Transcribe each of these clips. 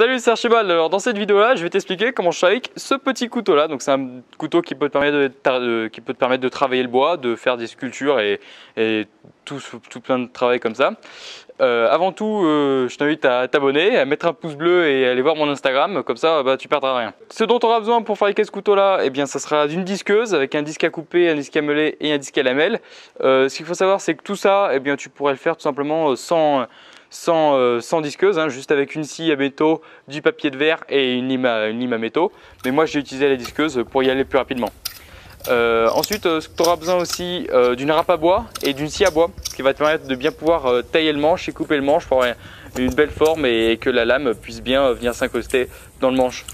Salut, c'est Archibald. Alors dans cette vidéo là je vais t'expliquer comment je fabrique ce petit couteau là. Donc c'est un couteau qui peut te permettre de travailler le bois, de faire des sculptures et tout plein de travail comme ça. Avant tout, je t'invite à t'abonner, à mettre un pouce bleu et à aller voir mon Instagram, comme ça tu perdras rien. Ce dont tu auras besoin pour fabriquer ce couteau là, eh bien ça sera d'une disqueuse avec un disque à couper, un disque à meuler et un disque à lamelles. Ce qu'il faut savoir c'est que tout ça, eh bien, tu pourrais le faire tout simplement sans disqueuse, hein, juste avec une scie à métaux, du papier de verre et une lime à métaux. Mais moi j'ai utilisé la disqueuse pour y aller plus rapidement. Ensuite, tu auras besoin aussi d'une râpe à bois et d'une scie à bois, ce qui va te permettre de bien pouvoir tailler le manche et couper le manche pour avoir une belle forme et que la lame puisse bien venir s'incruster dans le manche.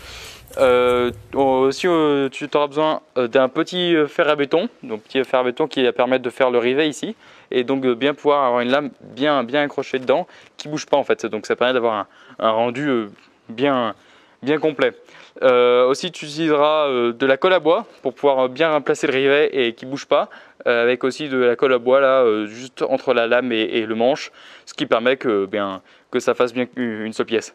Aussi, tu auras besoin d'un petit fer à béton, donc petit fer à béton qui va permettre de faire le rivet ici et donc de bien pouvoir avoir une lame bien accrochée dedans qui bouge pas en fait, donc ça permet d'avoir un rendu bien complet. Aussi tu utiliseras de la colle à bois pour pouvoir bien remplacer le rivet et qui bouge pas, avec aussi de la colle à bois là juste entre la lame et le manche, ce qui permet que ça fasse bien une seule pièce.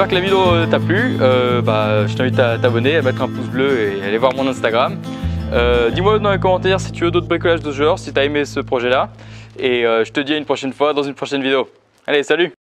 j'espère que la vidéo t'a plu. Je t'invite à t'abonner, à mettre un pouce bleu et à aller voir mon Instagram. Dis-moi dans les commentaires si tu veux d'autres bricolages de ce genre, si t'as aimé ce projet là. Et je te dis à une prochaine fois dans une prochaine vidéo. Allez, salut!